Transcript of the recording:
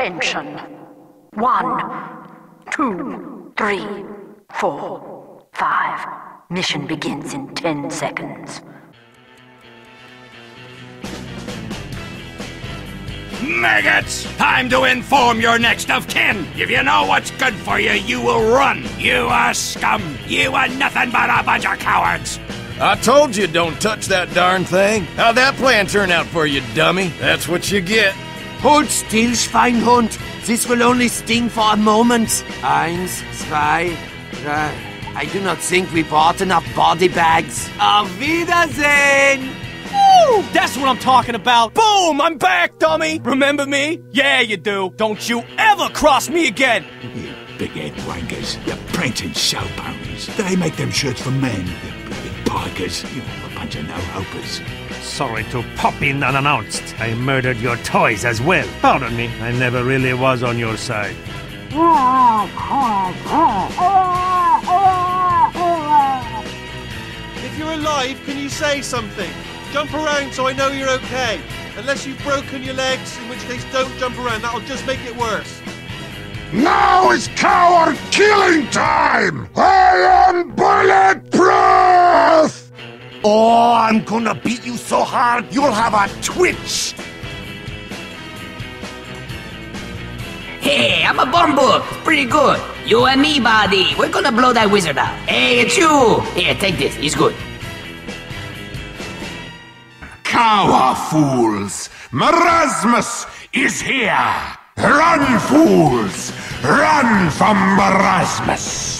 Attention. 1, 2, 3, 4, 5. Mission begins in 10 seconds. Maggots! Time to inform your next of kin! If you know what's good for you, you will run! You are scum! You are nothing but a bunch of cowards! I told you don't touch that darn thing! How'd that plan turn out for you, dummy? That's what you get! Hold still, Schweinhund! This will only sting for a moment! 1, 2, 3... I do not think we bought enough body bags. Auf Wiedersehen! Woo! That's what I'm talking about! Boom! I'm back, dummy! Remember me? Yeah, you do! Don't you ever cross me again! You big-head wankers. You prancing show ponies. They make them shirts for men. You bloody pikers. You have a bunch of no-hopers. Sorry to pop in unannounced. I murdered your toys as well. Pardon me. I never really was on your side. If you're alive, can you say something? Jump around so I know you're okay. Unless you've broken your legs, in which case don't jump around. That'll just make it worse. Now is coward killing time! I am bulletproof! Oh, I'm gonna beat you so hard, you'll have a twitch! Hey, I'm a bomb book. Pretty good. You and me, buddy. We're gonna blow that wizard out. Hey, it's you! Here, take this. It's good. Cower fools! Merasmus is here! Run, fools! Run from Merasmus!